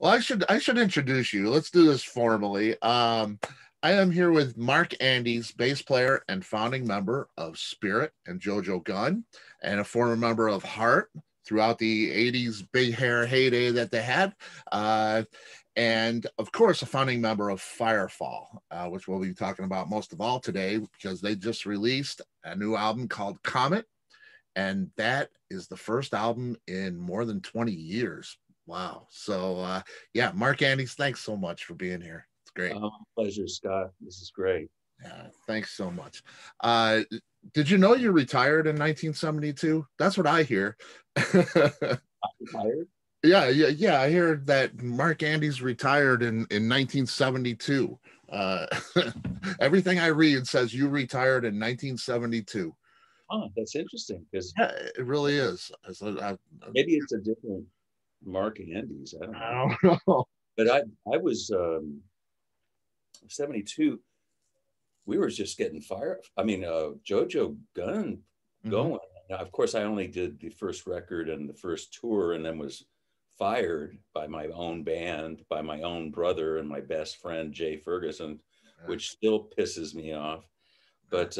Well, I should introduce you. Let's do this formally. I am here with Mark Andes, bass player and founding member of Spirit and Jo Jo Gunne, and a former member of Heart throughout the 80s big hair heyday that they had. And of course, a founding member of Firefall, which we'll be talking about most of all today, because they just released a new album called Comet. And that is the first album in more than 20 years. Wow. So yeah, Mark Andes, thanks so much for being here. It's great. Pleasure, Scott. This is great. Yeah, thanks so much. Did you know you retired in 1972? That's what I hear. Retired? Yeah. I heard that Mark Andes retired in 1972. Everything I read says you retired in 1972. Huh, that's interesting, because yeah, it really is. Maybe it's a different Mark Andes. I don't know. But I was 72. We were just getting fired. I mean, Jo Jo Gunne going. Now, of course, I only did the first record and the first tour, and then was fired by my own band, by my own brother and my best friend, Jay Ferguson, which still pisses me off. But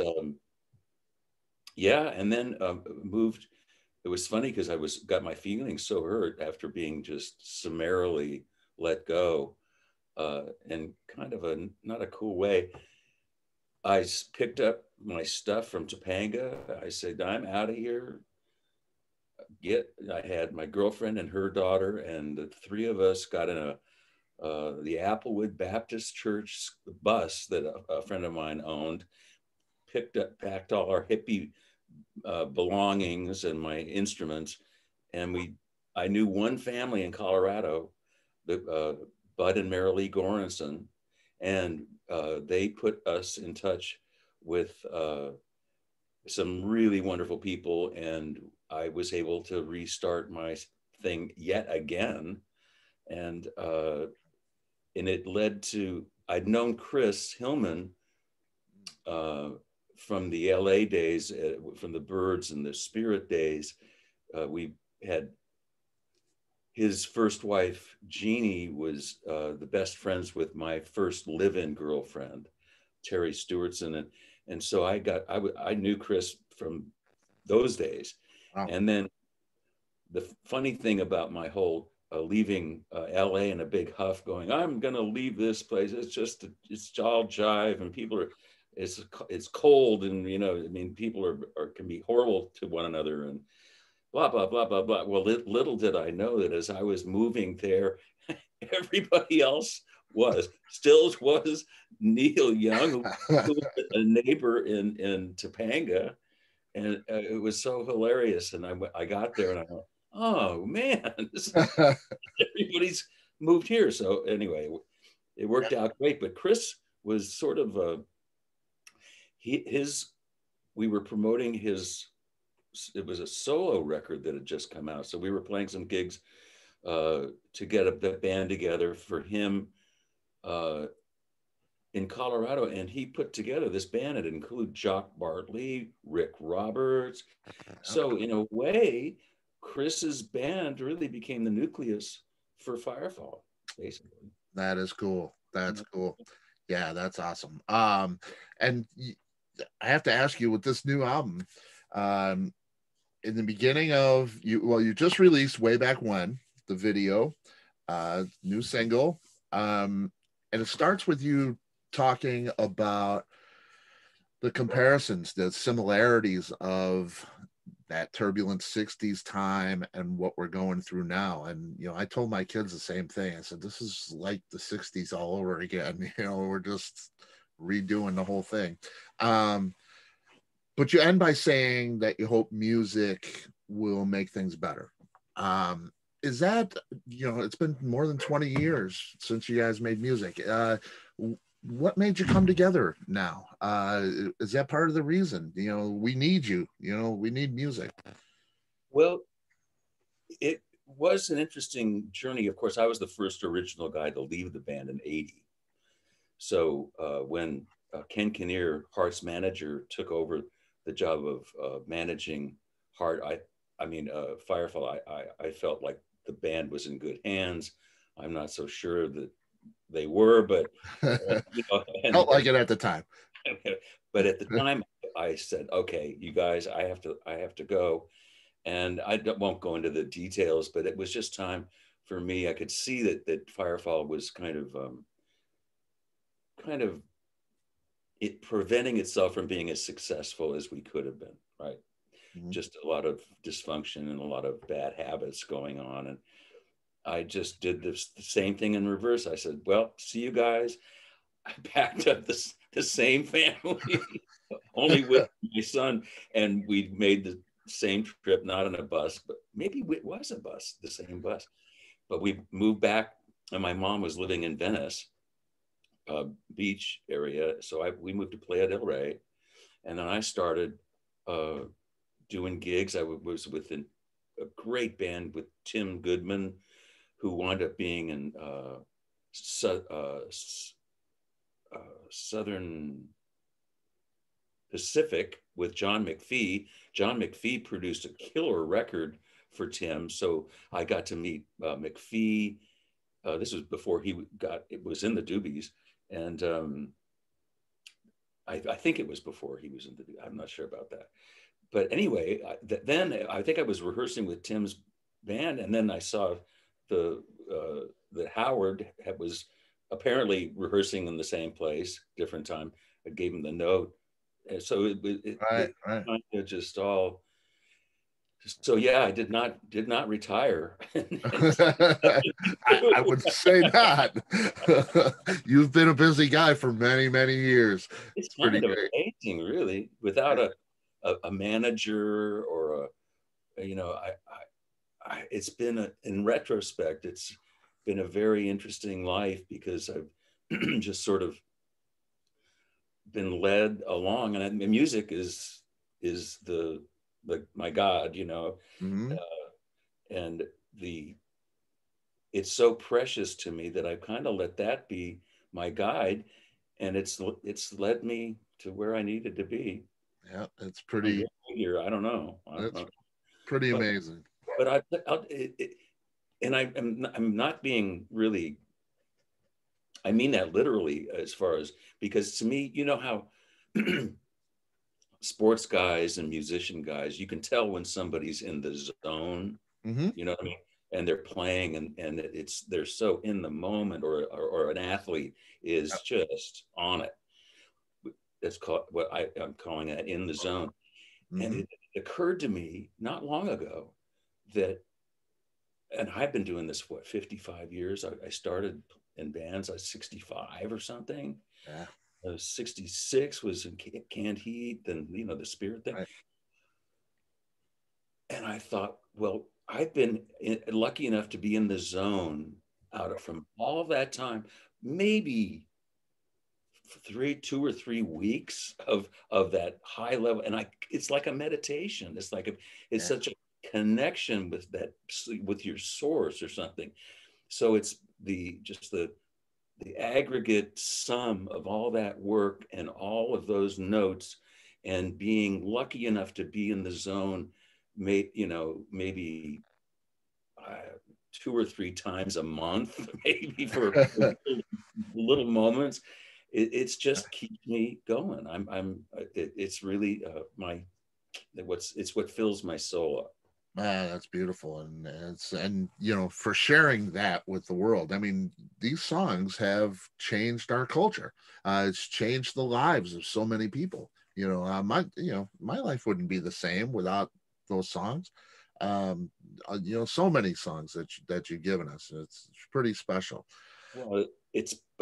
yeah, and then moved. It was funny because got my feelings so hurt after being just summarily let go in kind of not a cool way. I picked up my stuff from Topanga. I said, I'm out of here. I had my girlfriend and her daughter, and the three of us got in the Applewood Baptist Church bus that a friend of mine owned, packed all our hippie belongings and my instruments. And I knew one family in Colorado, Bud and Marilee Goranson, and they put us in touch with some really wonderful people. And I was able to restart my thing yet again. And it led to, I'd known Chris Hillman from the LA days, from the Birds and the Spirit days. We had his first wife, Jeannie, was the best friends with my first live-in girlfriend, Terry Stewartson. And so I knew Chris from those days. Wow. And then the funny thing about my whole leaving LA in a big huff, going, I'm going to leave this place. It's all jive, and people are, it's cold, and, you know, I mean, people can be horrible to one another, and blah, blah, blah, blah, blah. Well, little did I know that as I was moving there, everybody else was Neil Young, who was a neighbor in Topanga. And it was so hilarious. And I got there and I went, oh man, everybody's moved here. So anyway, it worked out great. But Chris was sort of we were promoting it was a solo record that had just come out. So we were playing some gigs to get the band together for him in Colorado. And he put together this band. It included Jock Bartley, Rick Roberts. So in a way, Chris's band really became the nucleus for Firefall, basically. That is cool. That's cool. Yeah, that's awesome. And I have to ask you, with this new album, in the beginning of you just released Way Back When, the video, new single, and it starts with you talking about the comparisons, the similarities of that turbulent 60s time and what we're going through now. And, you know, I told my kids the same thing. I said, this is like the 60s all over again. You know, we're just redoing the whole thing. But you end by saying that you hope music will make things better. Is that, you know, it's been more than 20 years since you guys made music. What made you come together now? Is that part of the reason? You know, we need you, you know, we need music. Well, it was an interesting journey. Of course, I was the first original guy to leave the band in 80. So when Ken Kinnear, Heart's manager, took over the job of managing Heart, I mean Firefall, I felt like the band was in good hands. I'm not so sure that they were, but you know, felt like it at the time. But at the time, I said, "Okay, you guys, I have to go," and I won't go into the details. But it was just time for me. I could see that Firefall was kind of it preventing itself from being as successful as we could have been. Right, mm-hmm. Just a lot of dysfunction and a lot of bad habits going on, and I just did the same thing in reverse. I said, well, see you guys. I packed up the same family, only with my son. And we made the same trip, not on a bus, but maybe it was a bus, the same bus. But we moved back, and my mom was living in Venice beach area. So we moved to Playa del Rey. And then I started doing gigs. I was with a great band with Tim Goodman, who wound up being in Southern Pacific with John McFee. John McFee produced a killer record for Tim. So I got to meet McFee. This was before it was in the Doobies. And I think it was before he was in the Doobies. I'm not sure about that. But anyway, then I think I was rehearsing with Tim's band, and then I saw that Howard was apparently rehearsing in the same place, different time. I gave him the note, and so it kind of just all. So yeah, I did not retire. I would say not. You've been a busy guy for many, many years. It's kind of amazing, really, without a manager or a, you know, it's been in retrospect, it's been a very interesting life, because I've just sort of been led along, and music is the my God, you know, mm-hmm. And it's so precious to me that I kind of let that be my guide, and it's led me to where I needed to be. Yeah, it's pretty. Here, I don't know. That's pretty amazing. But I'm not being really. I mean that literally, as far as, because to me, you know how sports guys and musician guys, you can tell when somebody's in the zone. Mm-hmm. You know what I mean? And they're playing, and they're so in the moment, or an athlete is just on it. That's called what I'm calling that in the zone. Mm-hmm. And it occurred to me not long ago that, and I've been doing this, 55 years? I started in bands, I was 65 or something. Yeah. I was 66, was in Canned Heat, then, you know, the Spirit thing. Right. And I thought, well, I've been lucky enough to be in the zone from all that time, maybe 2 or 3 weeks of that high level, and it's like a meditation. It's like it's such a connection with that, with your source or something. So it's the aggregate sum of all that work and all of those notes, and being lucky enough to be in the zone, maybe 2 or 3 times a month, maybe for little moments. It's just keeps me going. It's really it's what fills my soul up. Man, that's beautiful, and you know, for sharing that with the world. I mean, these songs have changed our culture. It's changed the lives of so many people. You know, my life wouldn't be the same without those songs. You know, so many songs that you've given us. It's pretty special. Well,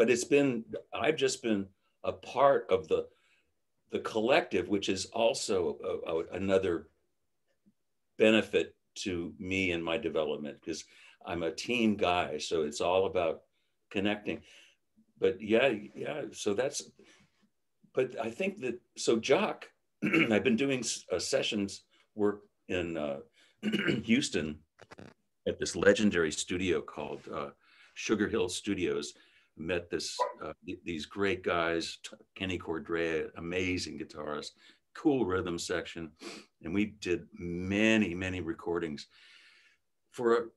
I've just been a part of the collective, which is also another benefit to me and my development, because I'm a team guy. So it's all about connecting, but yeah. So but I think that, so Jock, I've been doing sessions work in Houston at this legendary studio called Sugar Hill Studios. Met these great guys, Kenny Cordrea, amazing guitarist, cool rhythm section, and we did many recordings for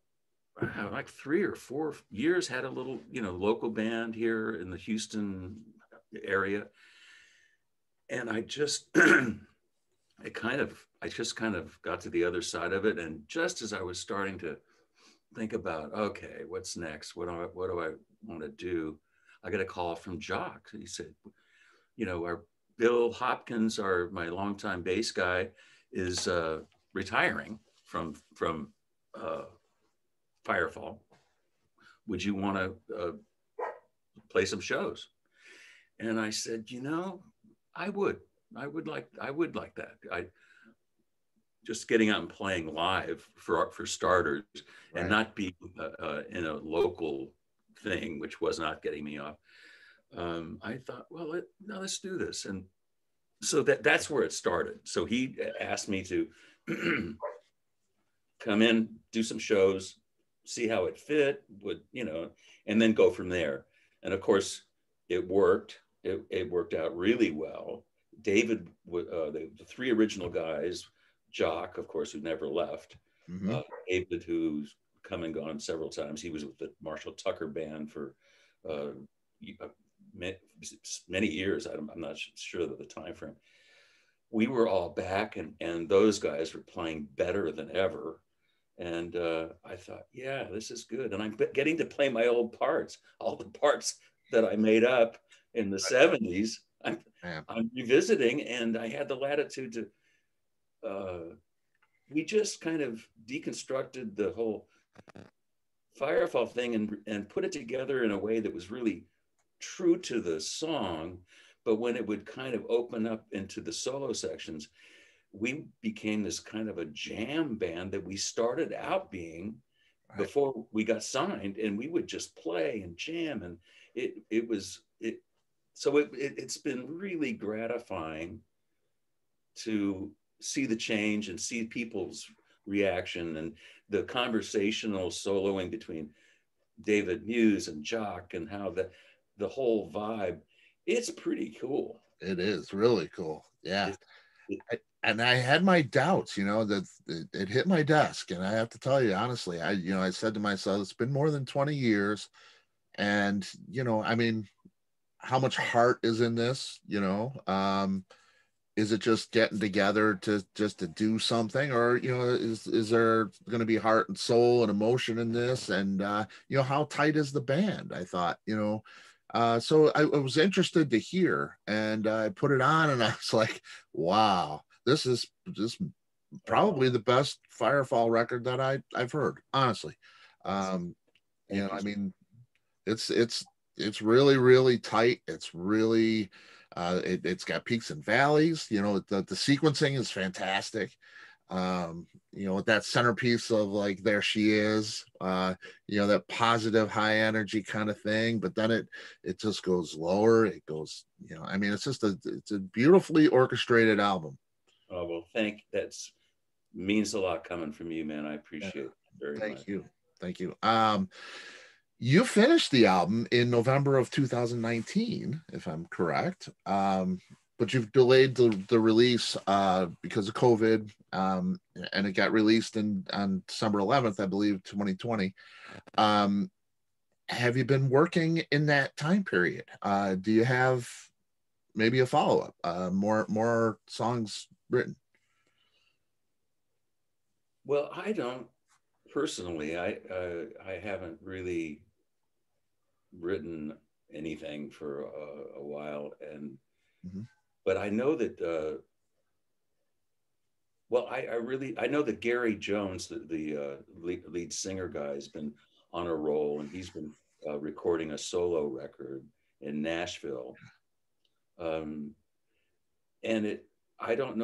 like 3 or 4 years, had a little, you know, local band here in the Houston area. And I just, I just kind of got to the other side of it. And just as I was starting to think about, okay, what's next? What do I want to do? I got a call from Jock. He said, you know, our Bill Hopkins, my longtime bass guy, is retiring from Firefall. Would you want to play some shows? And I said, you know, I would like that. Just getting out and playing live for starters, right, and not be in a local thing, which was not getting me off. I thought, well, no, let's do this. And so that's where it started. So he asked me to come in, do some shows, see how it fit, and then go from there. And of course, it worked. It worked out really well. David, the three original guys, Jock, of course, who never left, mm-hmm. David, who's come and gone several times. He was with the Marshall Tucker Band for many years. I'm not sure of the time frame. We were all back, and those guys were playing better than ever. And I thought, yeah, this is good. And I'm getting to play my old parts, all the parts that I made up in the 70s. I'm revisiting, and I had the latitude to. We just kind of deconstructed the whole Firefall thing and put it together in a way that was really true to the song, but when it would kind of open up into the solo sections, we became this kind of a jam band that we started out being before we got signed, and we would just play and jam, and it's been really gratifying to see the change and see people's reaction, and the conversational soloing between David Muse and Jock, and how the whole vibe. It's pretty cool. It is really cool. Yeah. I had my doubts, you know, that it hit my desk. And I have to tell you, honestly, I said to myself, it's been more than 20 years. And, you know, I mean, how much heart is in this, you know? Is it just getting together to do something, or, you know, is there going to be heart and soul and emotion in this? And, you know, how tight is the band? I thought, you know, so I was interested to hear, and I put it on, and I was like, wow, this is just probably the best Firefall record that I've heard, honestly. You know, I mean, it's really, really tight. It's really, it's got peaks and valleys, you know, the sequencing is fantastic. You know, that centerpiece of like, there she is, you know, that positive high energy kind of thing, but then it just goes lower. It goes, you know, I mean, it's just it's a beautifully orchestrated album. Oh, well, thank you. That's means a lot coming from you, man. I appreciate it very much. Thank you. Thank you. You finished the album in November of 2019, if I'm correct, but you've delayed the release because of COVID, and it got released on December 11th, I believe, 2020. Have you been working in that time period? Do you have maybe a follow-up, more songs written? Well, I don't personally. I haven't really written anything for a while, and mm-hmm. But I know that I know that Gary Jones, the lead singer guy, has been on a roll, and he's been recording a solo record in Nashville, and I don't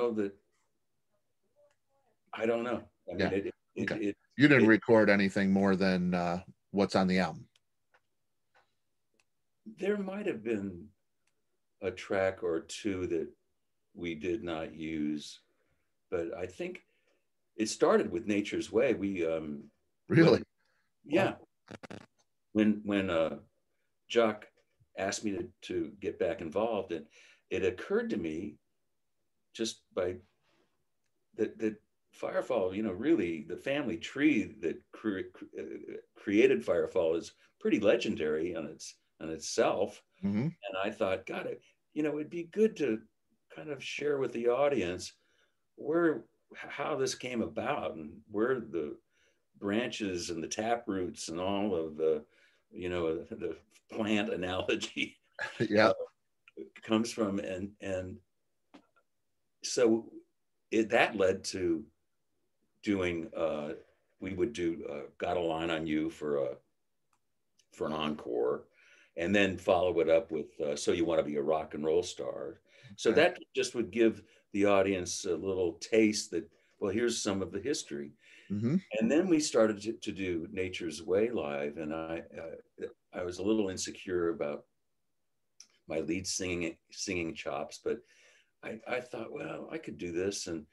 know. I mean, you didn't record anything more than what's on the album. There might have been a track or two that we did not use, but I think it started with Nature's Way. We when Jock asked me to get back involved, and it occurred to me just by that Firefall, you know, really the family tree that created Firefall is pretty legendary on itself. Mm-hmm. And I thought, God, you know, it'd be good to kind of share with the audience how this came about and where the branches and the tap roots and all of the, you know, the plant analogy yeah. Comes from. And so that led to doing, we would do Got a Line on You for an encore, and then follow it up with So You Want to Be a Rock and Roll Star. So okay. That just would give the audience a little taste that, well, here's some of the history. Mm-hmm. And then we started to do Nature's Way live, and I was a little insecure about my lead singing chops, but I thought, well, I could do this, and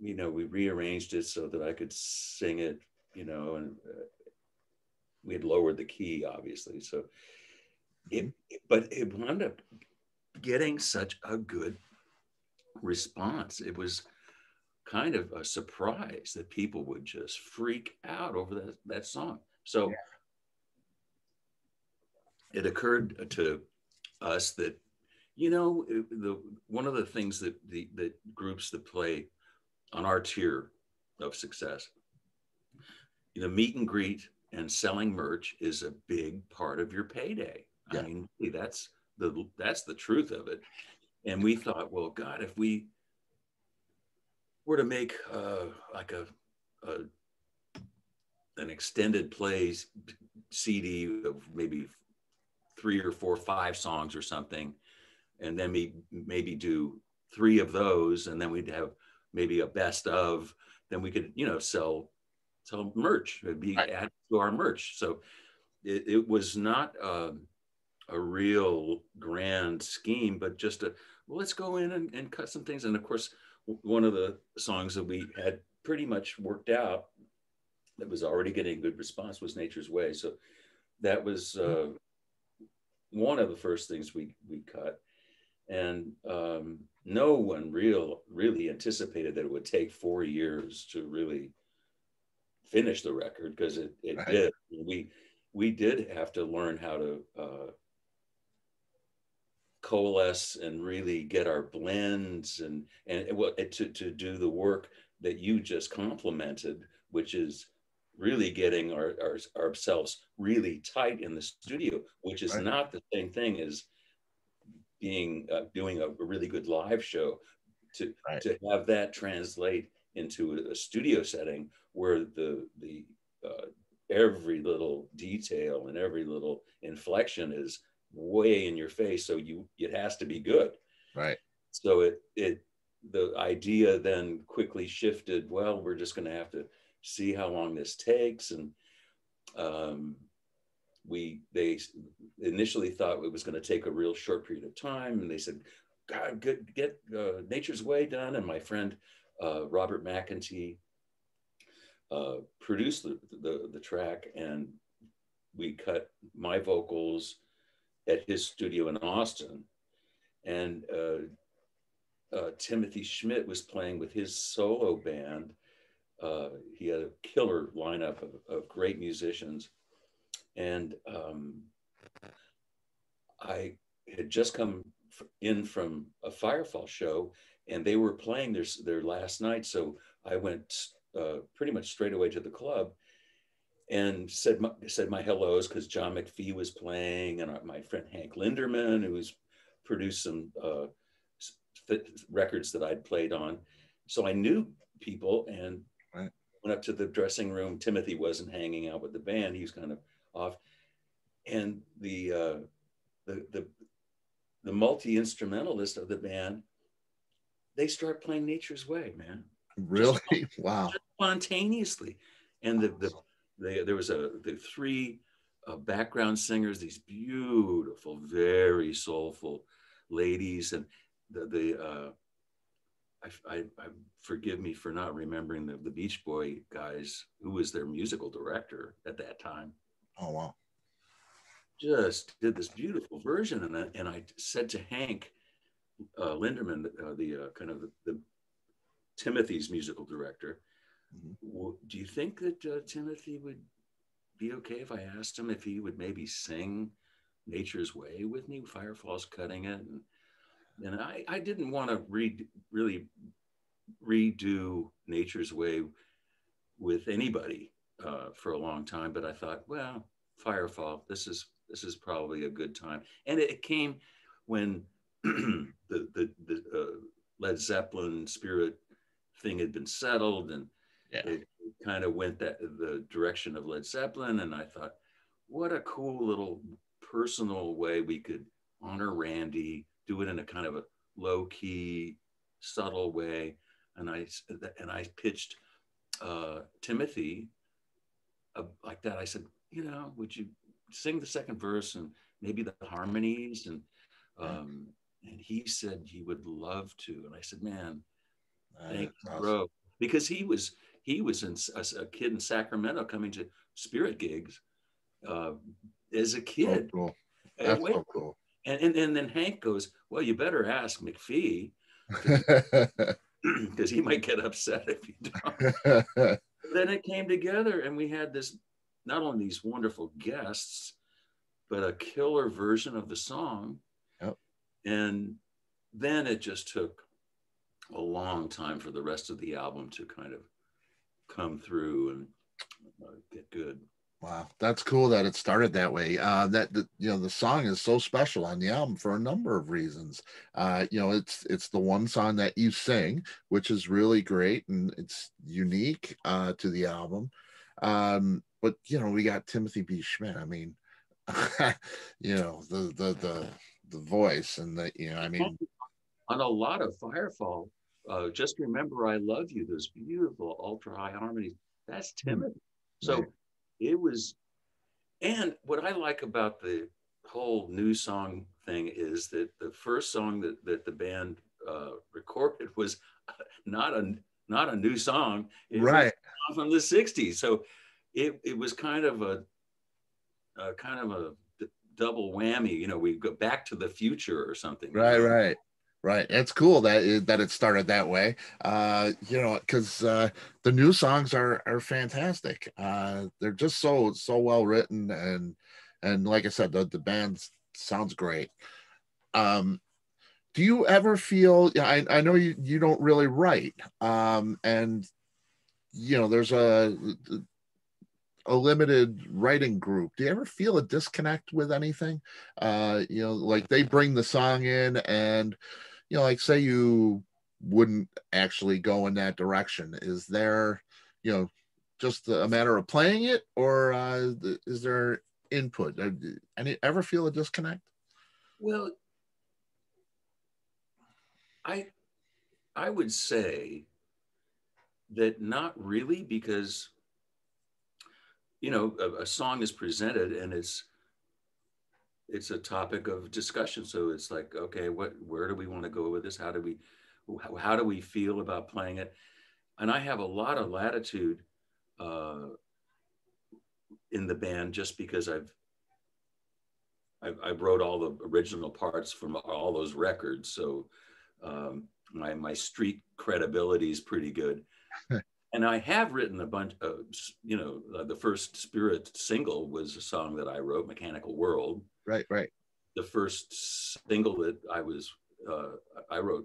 you know, we rearranged it so that I could sing it, you know, and we had lowered the key, obviously. So, but it wound up getting such a good response. It was kind of a surprise that people would just freak out over that song. So yeah. It occurred to us that, you know, one of the things that the groups that play on our tier of success, the meet and greet and selling merch is a big part of your payday. Yeah. I mean, that's the truth of it. And we thought, well, God, if we were to make like an extended plays CD of maybe 3 or 4 or 5 songs or something, and then we maybe do 3 of those, and then we'd have maybe a best of, then we could, you know, sell merch. It'd be added to our merch. So it was not a real grand scheme, but just well, let's go in and cut some things. And of course, one of the songs that we had pretty much worked out that was already getting a good response was Nature's Way. So that was one of the first things we cut. And no one really anticipated that it would take 4 years to really finish the record, because it right. did. We did have to learn how to coalesce and really get our blends and to do the work that you just complimented, which is really getting ourselves really tight in the studio, which is right. not the same thing as being doing a really good live show. To have that translate into a studio setting where the every little detail and every little inflection is way in your face, so it has to be good, right? So the idea then quickly shifted, well, we're just going to have to see how long this takes. And they initially thought it was going to take a real short period of time, and they said, God, get Nature's Way done. And my friend Robert McEntee produced the track, and we cut my vocals at his studio in Austin. And Timothy Schmit was playing with his solo band. He had a killer lineup of great musicians. And I had just come in from a Firefall show, and they were playing their last night. So I went pretty much straight away to the club and said my hellos, because John McFee was playing, and my friend Hank Linderman, who's produced some records that I'd played on. So I knew people, and right. went up to the dressing room. Timothy wasn't hanging out with the band. He was kind of off. And the multi-instrumentalist of the band, they start playing Nature's Way, man. Really? Just, wow. Just spontaneously. And there was the 3 background singers, these beautiful, very soulful ladies, and I forgive me for not remembering the Beach Boy guys, who was their musical director at that time. Oh wow! Just did this beautiful version, and I said to Hank Linderman, kind of the Timothy's musical director, Mm-hmm. Do you think that Timothy would be okay if I asked him if he would maybe sing Nature's Way with me? Firefall's cutting it. And I didn't want to redo Nature's Way with anybody for a long time, but I thought, well, Firefall, this is probably a good time. And it came when the Led Zeppelin Spirit thing had been settled, and yeah, it kind of went the direction of Led Zeppelin. And I thought, what a cool little personal way we could honor Randy, do it in a kind of a low-key, subtle way. And I pitched Timothy like that. I said, you know, would you sing the second verse and maybe the harmonies? And he said he would love to. And I said, man, thanks, bro. Because he was a kid in Sacramento coming to Spirit gigs as a kid. Oh, cool. That's so cool. And then Hank goes, well, you better ask McPhee, because he might get upset if you don't. Then it came together, and we had this, not only these wonderful guests, but a killer version of the song. Yep. And then it just took a long time for the rest of the album to kind of come through and get good. Wow, that's cool that it started that way. You know, the song is so special on the album for a number of reasons. You know, it's the one song that you sing, which is really great, and it's unique to the album. But you know, we got Timothy B. Schmit. I mean, you know, the voice and the, you know, I mean, on a lot of Firefall, Just Remember I Love You, those beautiful ultra high harmonies. That's Timothy. So. Right. It was, and what I like about the whole new song thing is that the first song that the band recorded was not a new song. It right. was from the 60s. So it was kind of a double whammy. You know, we go back to the future or something. Right, you know? Right. Right. It's cool that it started that way, you know, because the new songs are fantastic. They're just so well written. And like I said, the band sounds great. Do you ever feel, I know you don't really write, and, you know, there's a limited writing group. Do you ever feel a disconnect with anything? You know, like they bring the song in and, you know, like say you wouldn't actually go in that direction. Is there, you know, just a matter of playing it, or is there input? Do you ever feel a disconnect? Well, I would say that not really, because, you know, a song is presented and it's a topic of discussion. So it's like, okay, where do we want to go with this? How do we feel about playing it? And I have a lot of latitude in the band, just because I wrote all the original parts from all those records. So my street credibility is pretty good. And I have written a bunch of, you know, the first Spirit single was a song that I wrote, Mechanical World. Right, right. The first single that I wrote,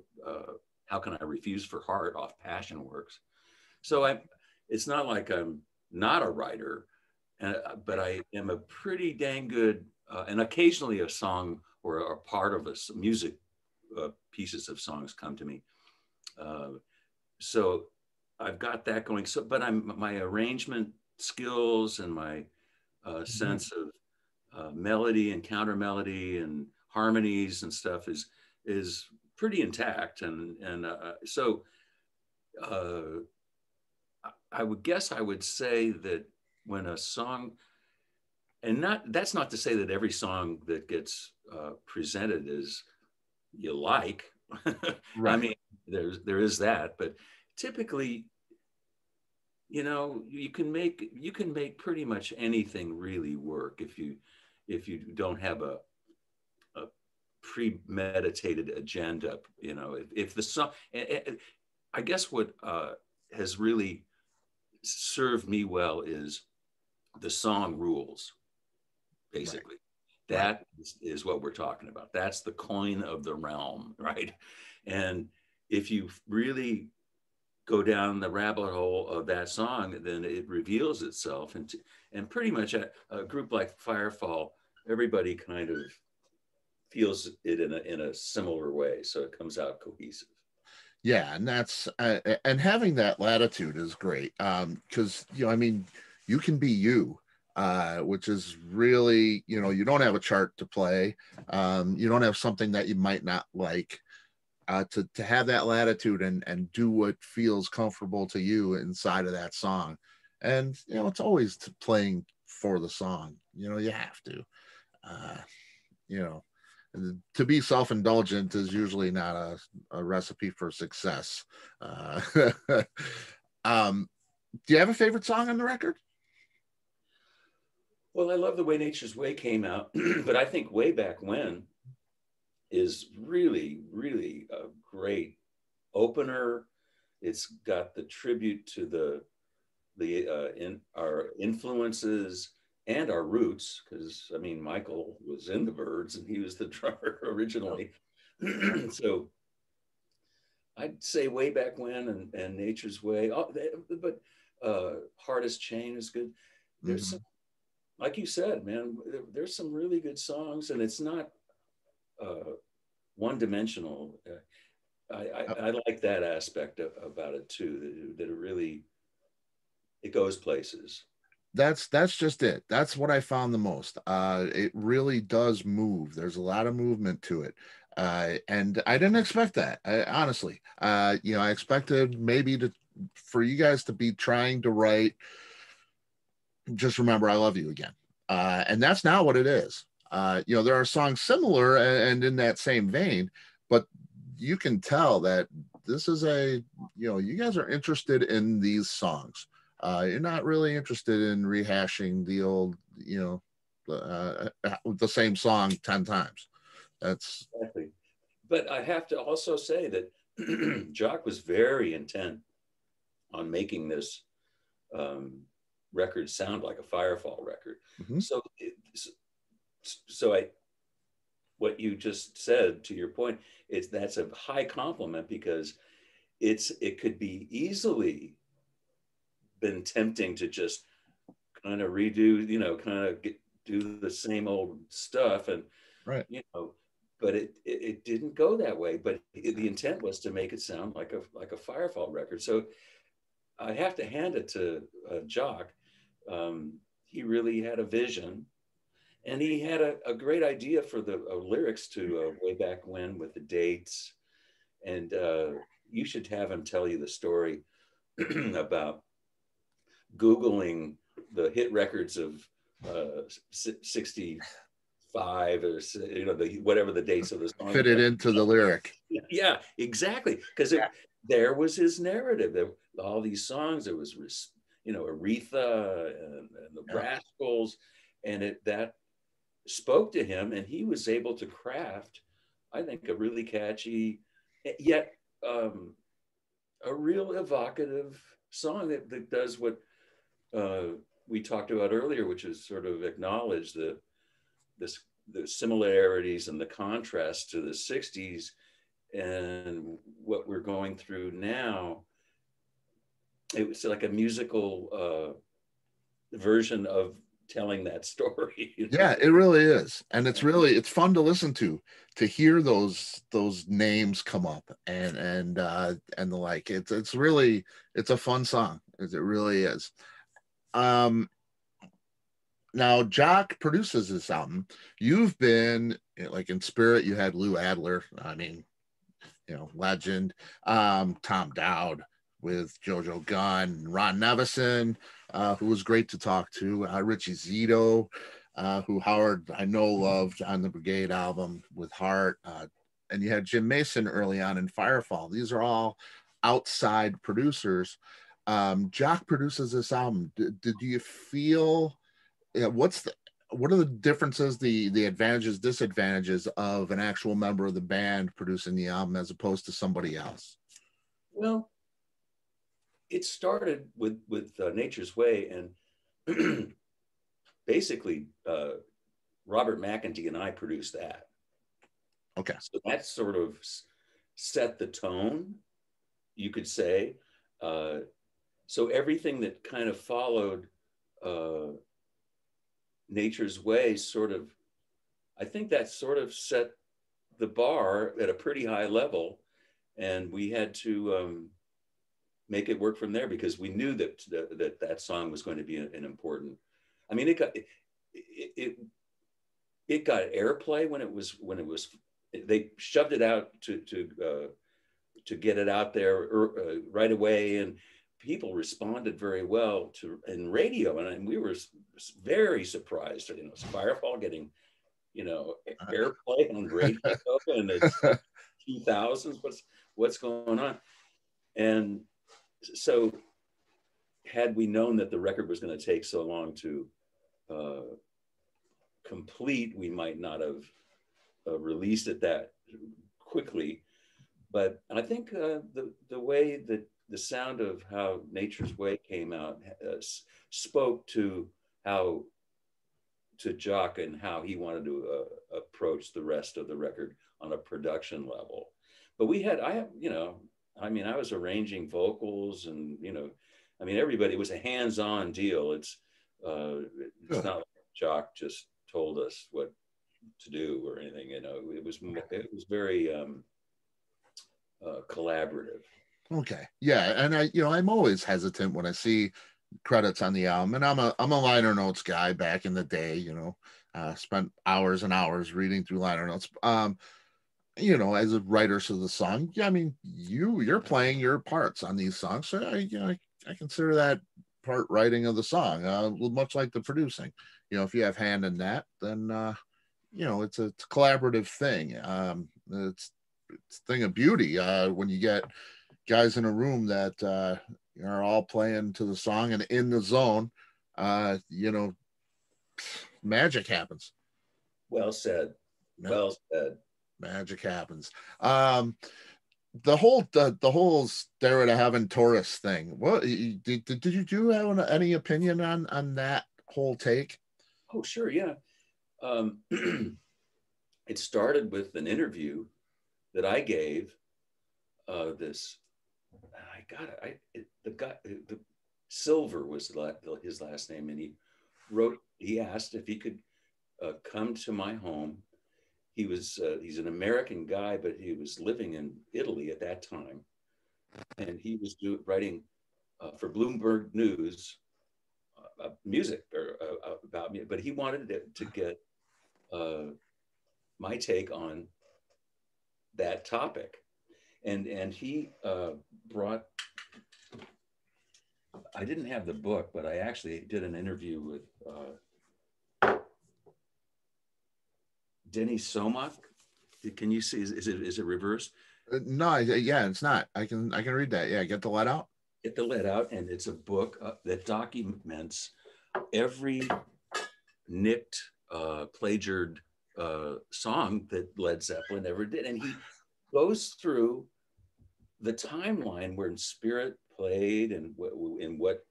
How Can I Refuse for Heart, off Passion Works. So it's not like I'm not a writer, but I am a pretty dang good, and occasionally a song or a part of a music, pieces of songs come to me. So I've got that going. So, but my arrangement skills and my sense of melody and counter melody and harmonies and stuff is pretty intact. So I would guess I would say that when a song, that's not to say that every song that gets presented is you like. Right. I mean, there is that, but typically, you know, you can make pretty much anything really work if you don't have a premeditated agenda. You know, if the song, I guess what has really served me well is the song rules, basically. Right. That is what we're talking about. That's the coin of the realm, right? And if you really go down the rabbit hole of that song, then it reveals itself. And pretty much a group like Firefall, everybody kind of feels it in a similar way. So it comes out cohesive. Yeah, and that's and having that latitude is great, because I mean, you can be you, which is really, you don't have a chart to play, you don't have something that you might not like, to have that latitude and do what feels comfortable to you inside of that song, and it's always playing for the song. You have to, to be self-indulgent is usually not a recipe for success. Do you have a favorite song on the record? Well, I love the way Nature's Way came out, but I think Way Back When is really, really a great opener. It's got the tribute to the our influences and our roots, because I mean, Michael was in the Byrds and he was the drummer originally. So I'd say Way Back When and Nature's Way, but Heart Has Changed is good. There's some, like you said, man, there's some really good songs, and it's not one dimensional. I like that aspect about it too, that it really, it goes places. That's just it. That's what I found the most. It really does move. There's a lot of movement to it. And I didn't expect that, honestly. I expected maybe for you guys to be trying to write Just Remember I Love You again. And that's not what it is. There are songs similar and in that same vein, but you can tell that this is you guys are interested in these songs. You're not really interested in rehashing the old, the same song 10 times. That's exactly. But I have to also say that Jock was very intent on making this record sound like a Firefall record. Mm-hmm. So what you just said, to your point, that's a high compliment, because it could be easily been tempting to just kind of redo, do the same old stuff, and right, but it didn't go that way. But the intent was to make it sound like a Firefall record. So I have to hand it to Jock. He really had a vision, and he had a great idea for the lyrics to Way Back When, with the dates, and you should have him tell you the story about Googling the hit records of 65 or whatever the dates of the song. Fit it into the lyric. Yeah, exactly. Because there was his narrative. There, all these songs, there was, Aretha and the Rascals, and that spoke to him, and he was able to craft, I think, a really catchy, yet a real evocative song that does what we talked about earlier, which is sort of acknowledge the similarities and the contrast to the 60s and what we're going through now. It was like a musical version of telling that story. Yeah, it really is. And it's fun to listen to hear those names come up and the like. It's a fun song, as it really is. Now Jock produces this album. You've been, like, in Spirit, you had Lou Adler, legend, Tom Dowd with Jo Jo Gunne, Ron Nevison, who was great to talk to, Richie Zito, who Howard, I know, loved on the Brigade album with Heart, and you had Jim Mason early on in Firefall. These are all outside producers. Jock produces this album. Did you feel, what are the differences, the advantages, disadvantages of an actual member of the band producing the album as opposed to somebody else? Well, it started with Nature's Way, and basically Robert McEntee and I produced that. Okay. So that sort of set the tone, you could say. So everything that kind of followed Nature's Way sort of, I think that sort of set the bar at a pretty high level, and we had to make it work from there, because we knew that that song was going to be an important. I mean, it got airplay when it was. They shoved it out to get it out there right away, and people responded very well to in radio, and we were very surprised. You know, Firefall getting, you know, airplay on radio and it's 2000s. What's going on? And so, had we known that the record was going to take so long to complete, we might not have released it that quickly. But I think the way that the sound of how Nature's Way came out spoke to how to Jock and how he wanted to approach the rest of the record on a production level. But we had, you know, I mean, I was arranging vocals, and, you know, I mean, everybody, it was a hands-on deal. It's not like Jock just told us what to do or anything, you know. It was very collaborative. Okay, yeah, and I, you know, I'm always hesitant when I see credits on the album, and I'm a liner notes guy back in the day, you know. Spent hours and hours reading through liner notes. You know, as a writer to the song, yeah, I mean, you're playing your parts on these songs, so I consider that part writing of the song, much like the producing. You know, if you have hand in that, then you know, it's a collaborative thing. It's a thing of beauty when you get guys in a room that are all playing to the song and in the zone. You know, magic happens. Well said. Yeah. Well said. Magic happens. The whole Stairway to Heaven Taurus thing. What did you do? Have any opinion on that whole take? Oh, sure, yeah. It started with an interview that I gave. The guy Silver was his last name, and he asked if he could come to my home. He was he's an American guy, but he was living in Italy at that time, and he was writing for Bloomberg News music about me, but he wanted to get my take on that topic. And he brought, I didn't have the book, but I actually did an interview with Denny Somach. Can you see, is it reversed? No, yeah, it's not. I can read that. Yeah, Get the Lead Out. Get the Lead Out, and it's a book that documents every nicked, plagiarized song that Led Zeppelin ever did. And he goes through the timeline where Spirit played and in what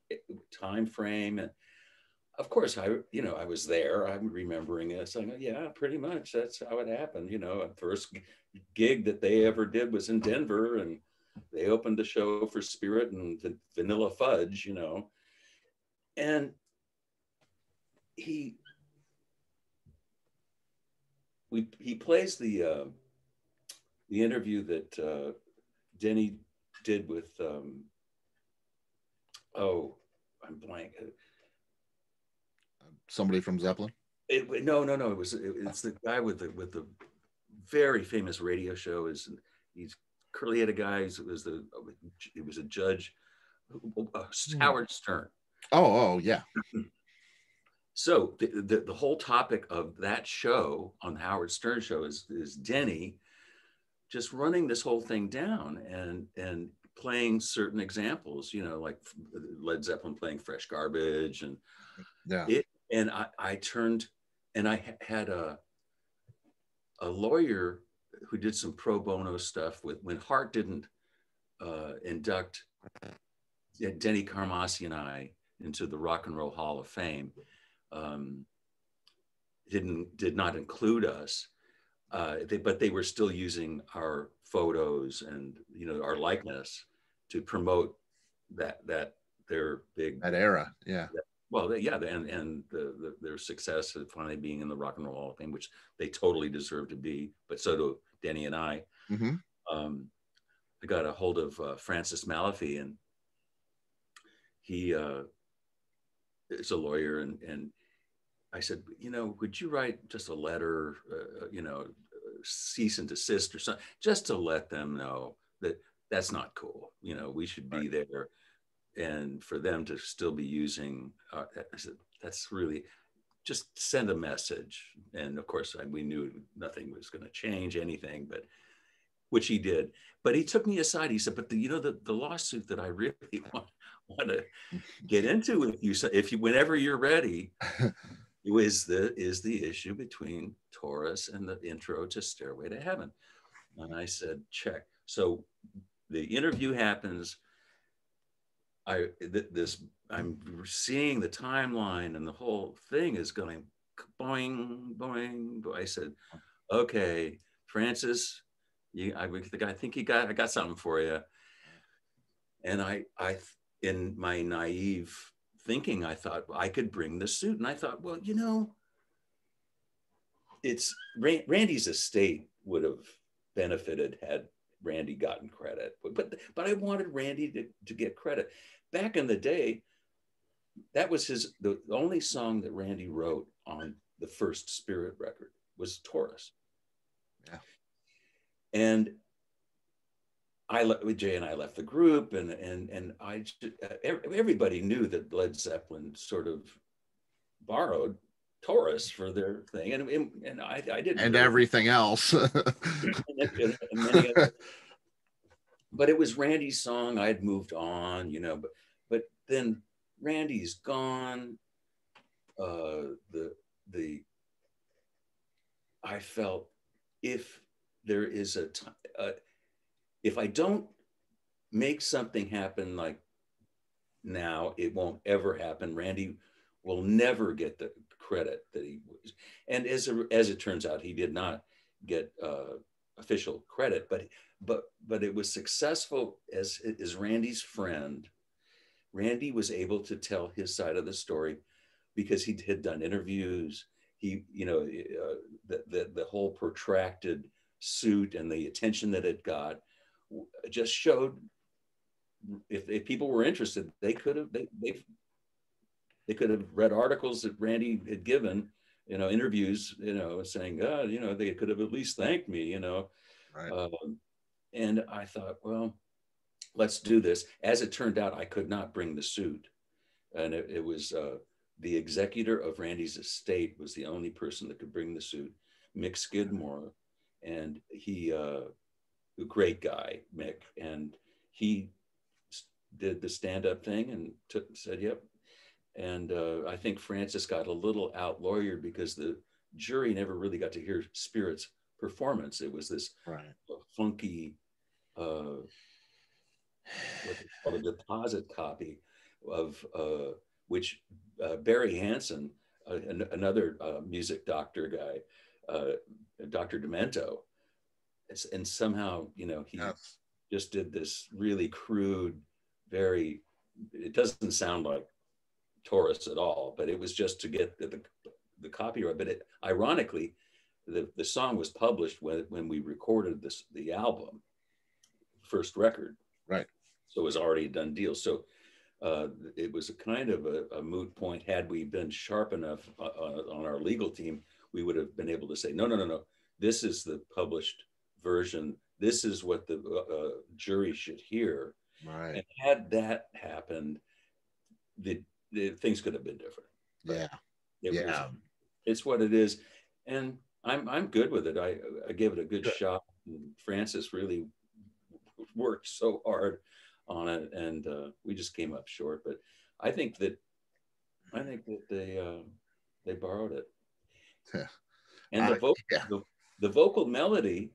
time frame. And of course, I was there. I'm remembering this. I go, yeah, pretty much that's how it happened. You know, the first gig that they ever did was in Denver, and they opened the show for Spirit and the Vanilla Fudge, you know. And he plays the interview that Denny did with, I'm blank. Somebody from Zeppelin? No. It's the guy with the very famous radio show. He's curly-headed guy. He was a judge, Howard Stern. Oh yeah. So the whole topic of that show on the Howard Stern show is Denny just running this whole thing down and playing certain examples, you know, like Led Zeppelin playing Fresh Garbage, and yeah. I turned, and I had a lawyer who did some pro bono stuff when Heart didn't induct Denny Carmassi and I into the Rock and Roll Hall of Fame, did not include us, but they were still using our photos and, you know, our likeness to promote that their big, that era. Yeah. Well, yeah. And their success of finally being in the Rock and Roll Hall of Fame, which they totally deserve to be, but so do Denny and I. Mm-hmm. I got a hold of Francis Malafy, and he is a lawyer, and I said, you know, would you write just a letter, you know, cease and desist or something, just to let them know that that's not cool. You know, we should be there, and for them to still be using, I said, that's really, just send a message. And of course, we knew nothing was going to change anything, but which he did. But he took me aside. He said, but you know, the lawsuit that I really want to get into with you, so if you, whenever you're ready, is the issue between Taurus and the intro to Stairway to Heaven. And I said, check. So the interview happens. I'm seeing the timeline, and the whole thing is going boing, boing, boing. I said, okay, Francis, I think I got something for you. And I in my naive thinking, I thought I could bring the suit. And I thought, well, you know, it's Randy's estate would have benefited had Randy gotten credit, but I wanted Randy to get credit. Back in the day, that was the only song that Randy wrote on the first Spirit record was Taurus. Yeah. And Jay and I left the group, and everybody knew that Led Zeppelin sort of borrowed Taurus for their thing, and I didn't. And everything else. and many other, but it was Randy's song. I'd moved on, you know. But then Randy's gone. I felt if there is a time, if I don't make something happen like now, it won't ever happen. Randy will never get the credit that he was. And as it turns out, he did not get official credit, but it was successful as Randy's friend. Randy was able to tell his side of the story because he had done interviews. He, you know, the whole protracted suit and the attention that it got just showed if people were interested, they could have read articles that Randy had given, you know, interviews, you know, saying, oh, you know, they could have at least thanked me, you know. Right. And I thought, well, let's do this. As it turned out, I could not bring the suit. And it was the executor of Randy's estate was the only person that could bring the suit, Mick Skidmore. And he, a great guy, Mick. And he did the stand-up thing and said, yep. And I think Francis got a little out-lawyered because the jury never really got to hear Spirit's performance. It was this funky, what they call a deposit copy of which Barry Hansen, another music doctor guy, Dr. Demento, and somehow, you know, he just did this really crude, very, it doesn't sound like Taurus at all, but it was just to get the copyright. But ironically, the song was published when we recorded the album, first record. Right. So it was already a done deal. So it was a kind of a moot point. Had we been sharp enough on our legal team, we would have been able to say, no. This is the published version. This is what the jury should hear. Right. And had that happened, things could have been different. Yeah, it's what it is, and I'm good with it. I gave it a good shot. And Francis really worked so hard on it, and we just came up short. But I think that they borrowed it. Yeah. And the vocal melody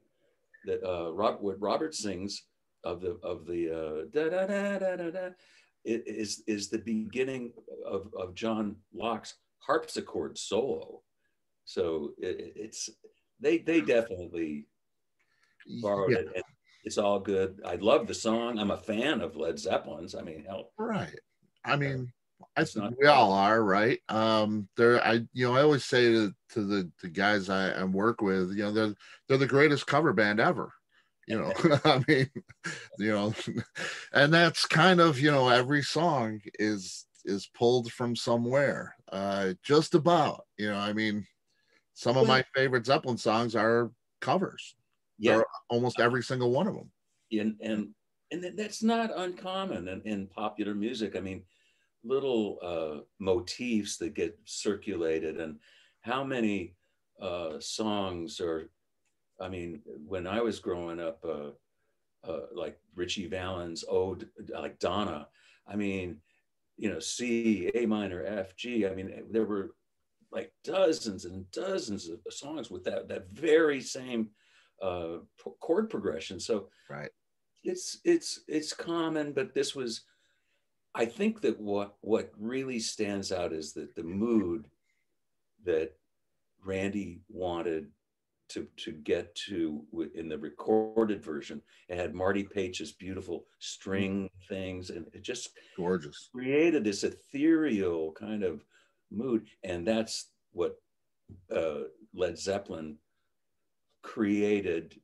that Robert sings of the da da da da da. is the beginning of John Locke's harpsichord solo. So they definitely borrowed it. And it's all good. I love the song. I'm a fan of Led Zeppelin's. I mean, hell. Right. I mean, I think we all are, right? I always say to the guys I work with, you know, they're the greatest cover band ever. You know, I mean, you know, and that's kind of, you know, every song is pulled from somewhere, just about, you know, I mean, some of my favorite Zeppelin songs are covers. Yeah, they're almost every single one of them. And that's not uncommon in popular music. I mean, little motifs that get circulated, and how many songs are, I mean, when I was growing up, like Richie Valens' Ode, like Donna, I mean, you know, C, A minor, F, G. I mean, there were like dozens and dozens of songs with that very same chord progression. So right, it's common, but this was, I think that what really stands out is that the mood that Randy wanted to get to in the recorded version, it had Marty Paitch's beautiful string things, and it just gorgeous created this ethereal kind of mood, and that's what Led Zeppelin created,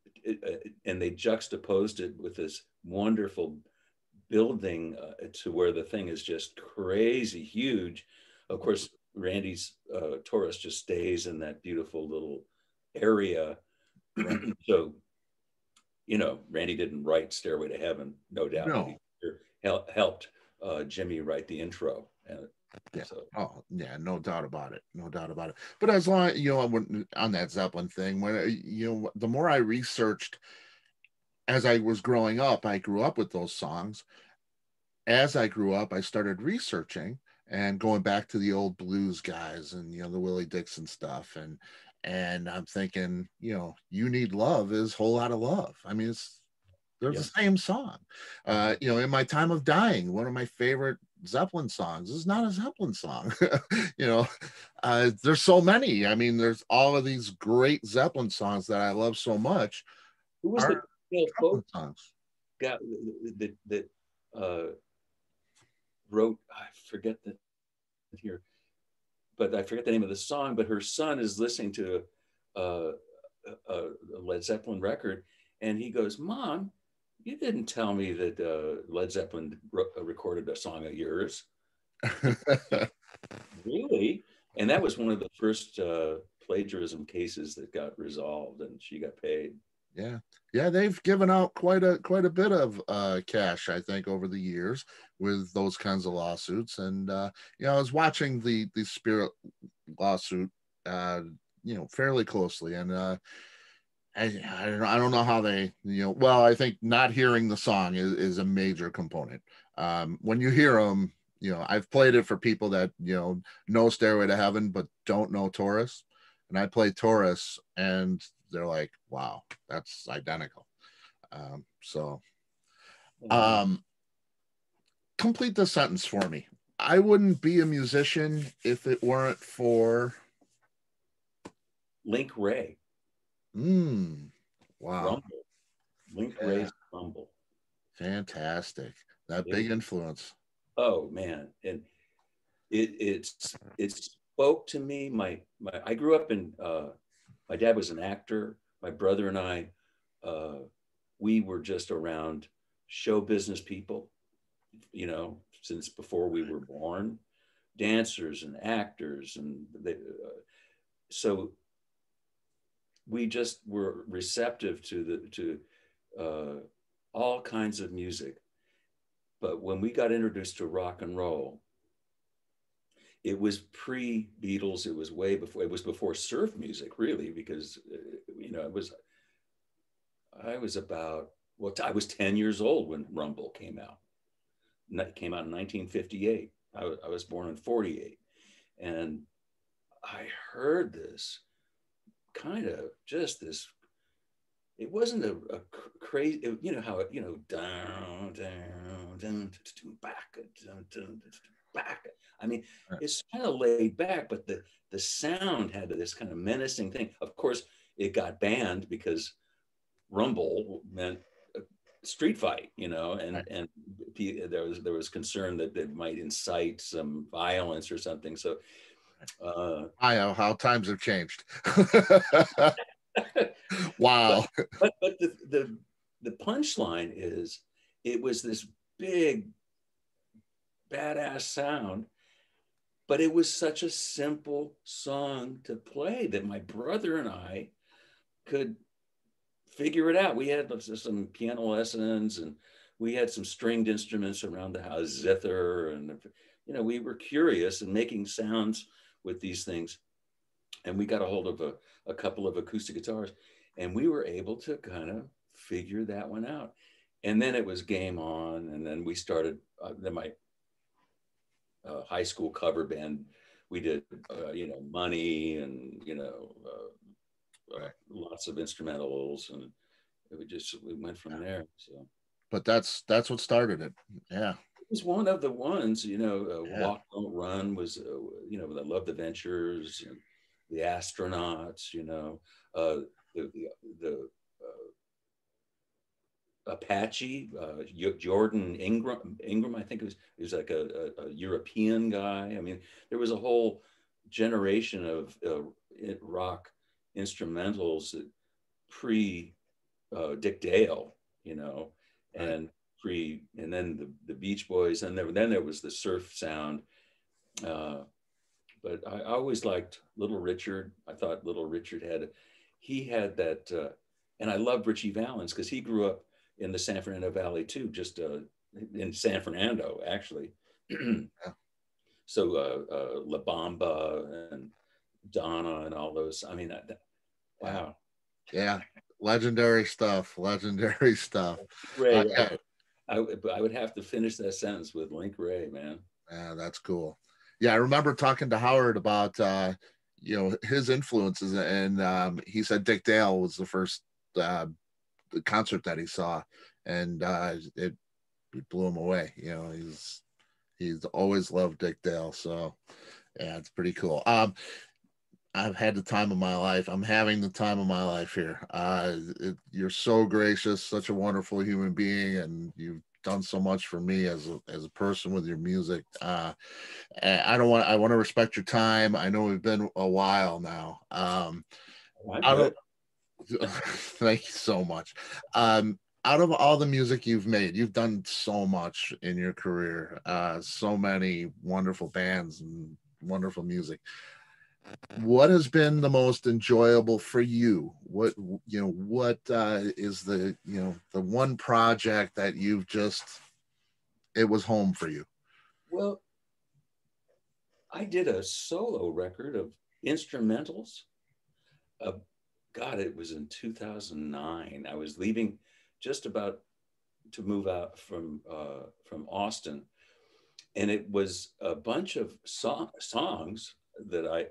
and they juxtaposed it with this wonderful building to where the thing is just crazy huge. Of course, Randy's Taurus just stays in that beautiful little area. So, you know, Randy didn't write Stairway to Heaven, no doubt. No. He helped Jimmy write the intro. And yeah. So. Oh, yeah, no doubt about it. No doubt about it. But as long as, you know, on that Zeppelin thing, when, you know, the more I researched as I was growing up, I grew up with those songs. As I grew up, I started researching and going back to the old blues guys and, you know, the Willie Dixon stuff. And I'm thinking, you know, You Need Love is a Whole Lot of Love. I mean, they're the same song. You know, In My Time of Dying, one of my favorite Zeppelin songs, is not a Zeppelin song. You know, there's so many. I mean, there's all of these great Zeppelin songs that I love so much. Who was the folk songs guy that wrote? I forget that here. But I forget the name of the song, but her son is listening to a Led Zeppelin record. And he goes, Mom, you didn't tell me that Led Zeppelin recorded a song of yours. Really? And that was one of the first plagiarism cases that got resolved, and she got paid. Yeah. Yeah. They've given out quite a bit of cash, I think, over the years with those kinds of lawsuits. And, you know, I was watching the Spirit lawsuit, you know, fairly closely. And I don't know how they, you know, well, I think not hearing the song is a major component. When you hear them, you know, I've played it for people that, you know Stairway to Heaven, but don't know Taurus. And I play Taurus, and they're like, wow, that's identical. Complete the sentence for me. I wouldn't be a musician if it weren't for Link Wray. Wow. Rumble. Link Wray's Rumble. Fantastic. That big influence. Oh man, and it spoke to me. I grew up in. My dad was an actor. My brother and I, we were just around show business people, you know, since before we were born, dancers and actors. And so we just were receptive to all kinds of music. But when we got introduced to rock and roll, it was pre-Beatles. It was way before. It was before surf music, really, because you know, I was 10 years old when Rumble came out. It came out in 1958. I was born in 48, and I heard this kind of just this. It wasn't a crazy. You know how it, you know, down, down, back. I mean, it's kind of laid back, but the sound had this kind of menacing thing. Of course, it got banned because Rumble meant street fight, you know, and there was concern that it might incite some violence or something. So I know how times have changed. Wow. But the punchline is, it was this big badass sound, but it was such a simple song to play that my brother and I could figure it out. We had some piano lessons, and we had some stringed instruments around the house, zither, and, you know, we were curious and making sounds with these things. And we got a hold of a couple of acoustic guitars, and we were able to kind of figure that one out. And then it was game on. And then we started, then my high school cover band, we did, you know, Money, and, you know, lots of instrumentals, and we went from there. So, but that's what started it. Yeah, it was one of the ones, you know. Walk Don't Run was, you know, I Love the Ventures and the Astronauts, you know, the Apache, Jordan Ingram, I think it was like a European guy. I mean, there was a whole generation of rock instrumentals that pre Dick Dale, you know, and and then the Beach Boys, and then there was the surf sound. But I always liked Little Richard. I thought Little Richard had that, and I loved Richie Valens because he grew up in the San Fernando Valley too, just in San Fernando actually. So La Bamba and Donna and all those. I mean, wow. Yeah, legendary stuff. Ray, I would have to finish that sentence with Link Wray, man. Yeah, that's cool. Yeah, I remember talking to Howard about you know, his influences, and he said Dick Dale was the first concert that he saw, and it blew him away. You know, he's always loved Dick Dale, so yeah, it's pretty cool. I've had the time of my life. I'm having the time of my life here. You're so gracious, such a wonderful human being, and you've done so much for me as a person with your music. I want to respect your time. I know we've been a while now. Thank you so much. Out of all the music you've made, you've done so much in your career. So many wonderful bands and wonderful music. What has been the most enjoyable for you? What is the, you know, the one project that you've just, it was home for you? Well, I did a solo record of instrumentals. God, it was in 2009. I was leaving, just about to move out from Austin, and it was a bunch of songs that I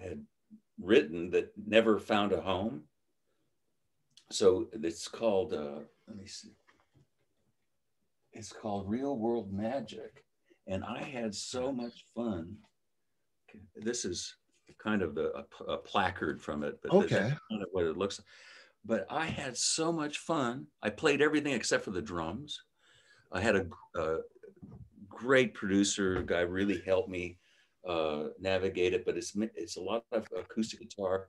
had written that never found a home. So it's called, let me see, it's called Real World Magic. And I had so much fun. This is kind of a placard from it, but that's kind of what it looks like. But I had so much fun. I played everything except for the drums. I had a great producer guy, really helped me navigate it, but it's a lot of acoustic guitar,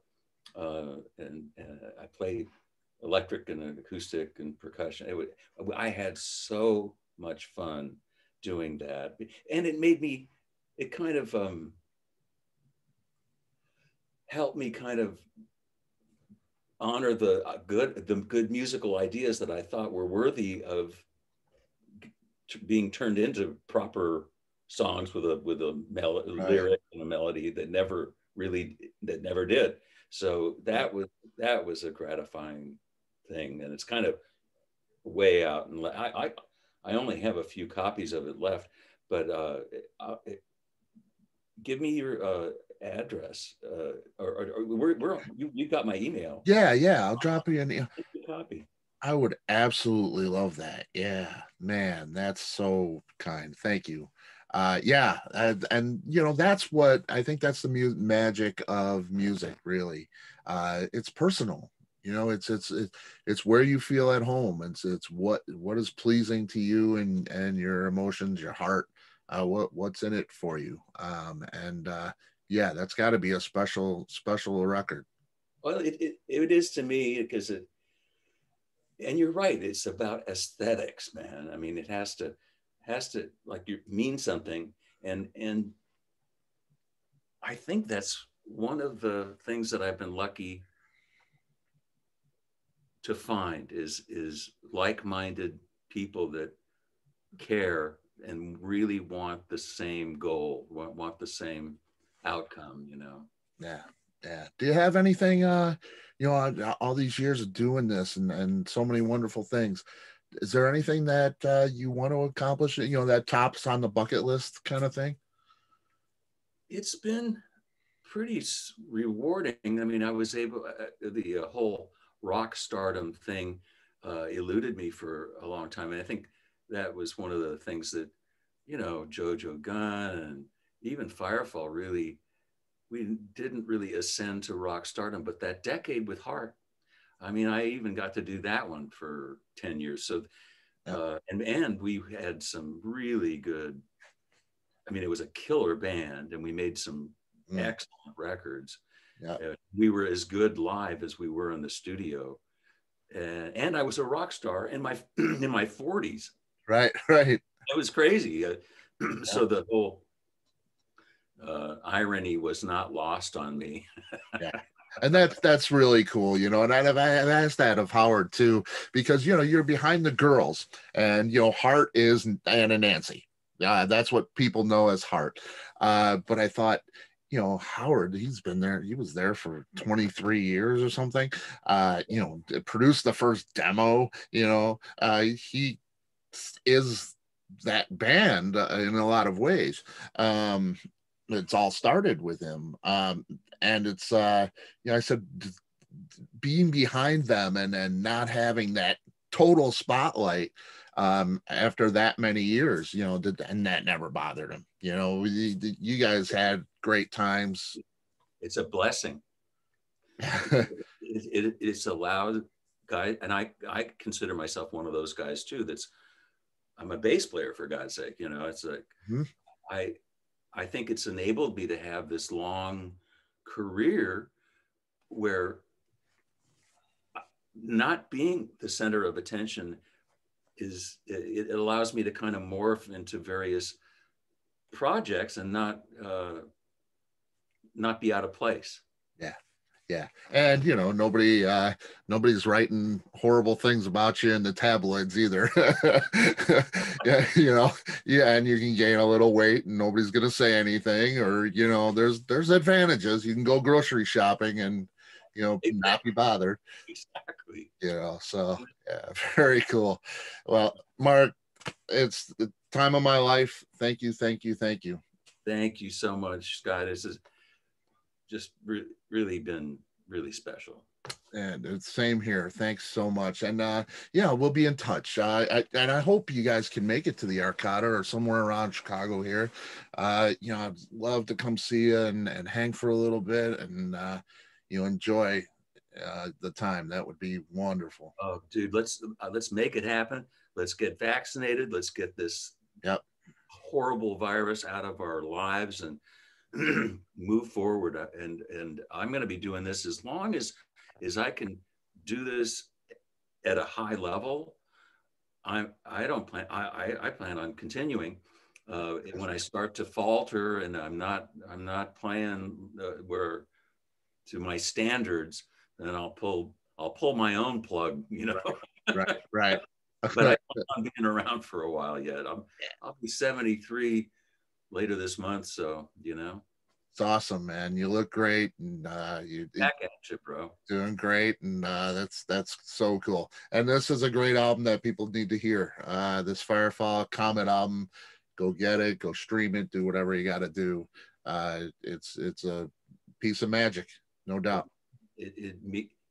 and I play electric and acoustic and percussion. I had so much fun doing that, and it kind of helped me kind of honor the good musical ideas that I thought were worthy of being turned into proper songs with a lyric and a melody that never did. So that was a gratifying thing, and it's kind of way out. And I only have a few copies of it left, but give me your address, or you got my email. Yeah, I'll drop you an email. I would absolutely love that. Yeah, man, that's so kind. Thank you. Yeah, and you know, that's what I think, that's the magic of music, really. It's personal. You know, it's where you feel at home. It's what is pleasing to you and your emotions, your heart, what's in it for you. Yeah, that's got to be a special record. Well, it is to me, because it, and you're right, it's about aesthetics, man. I mean, it has to like, you mean something, and I think that's one of the things that I've been lucky to find is like-minded people that care and really want the same goal, want the same outcome, you know. Yeah, yeah. Do you have anything, you know, all these years of doing this and so many wonderful things, is there anything that you want to accomplish, you know, that tops on the bucket list kind of thing? It's been pretty rewarding. I mean, I was able, the whole rock stardom thing eluded me for a long time. And I think that was one of the things that, you know, Jo Jo Gunne and even Firefall, really, we didn't really ascend to rock stardom, but that decade with Heart, I mean, I even got to do that one for 10 years. So, and we had some really good, I mean, it was a killer band and we made some excellent records. Yeah. We were as good live as we were in the studio. And I was a rock star in my, in my 40s. Right, right. It was crazy. So the whole irony was not lost on me. Yeah. And that's really cool, you know, and I've asked that of Howard too, because, you know, you're behind the girls and, you know, Heart is Anna Nancy. That's what people know as Heart. But I thought, you know, Howard, he's been there, he was there for 23 years or something, you know, produced the first demo, you know, he is that band in a lot of ways. It's all started with him. And it's, you know, I said, being behind them and not having that total spotlight after that many years, you know, and that never bothered him. You know, you guys had great times. It's a blessing. It's allowed guys, and I consider myself one of those guys too. I'm a bass player, for God's sake. You know, it's like, I think it's enabled me to have this long career where not being the center of attention is, it allows me to kind of morph into various projects and not be out of place. Yeah. Yeah. And, you know, nobody's writing horrible things about you in the tabloids either. Yeah, you know, yeah. And you can gain a little weight and nobody's going to say anything, or, you know, there's advantages. You can go grocery shopping and, you know, not be bothered. Exactly. You know, so yeah, very cool. Well, Mark, it's the time of my life. Thank you. Thank you. Thank you. Thank you so much, Scott. This is just really been really special. And it's same here. Thanks so much. And yeah, we'll be in touch. And I hope you guys can make it to the Arcata or somewhere around Chicago here. You know, I'd love to come see you and hang for a little bit and, you know, enjoy the time. That would be wonderful. Oh, dude, let's make it happen. Let's get vaccinated. Let's get this horrible virus out of our lives and move forward, and I'm going to be doing this as long as I can do this at a high level. I plan on continuing. When I start to falter and I'm not playing where to my standards, then I'll pull my own plug, you know. Right. But I plan on being around for a while yet. I'll be 73. Later this month, so you know, it's awesome, man. You look great, and you're back at you, bro. Doing great, and that's so cool. And this is a great album that people need to hear. This Firefall Comet album, go get it, go stream it, do whatever you got to do. It's a piece of magic, no doubt. It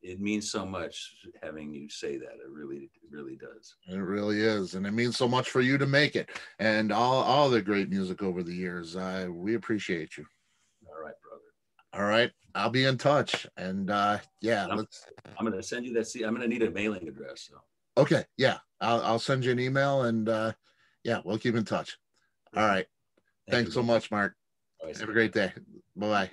it means so much having you say that. It really does. It really is. And it means so much for you to make it and all the great music over the years. We appreciate you. All right, brother. All right. I'll be in touch. And yeah, I'm going to send you that. See, I'm going to need a mailing address. So. Okay. Yeah. I'll send you an email and yeah, we'll keep in touch. All right. Thanks so much, Mark. Have a great day. Bye-bye.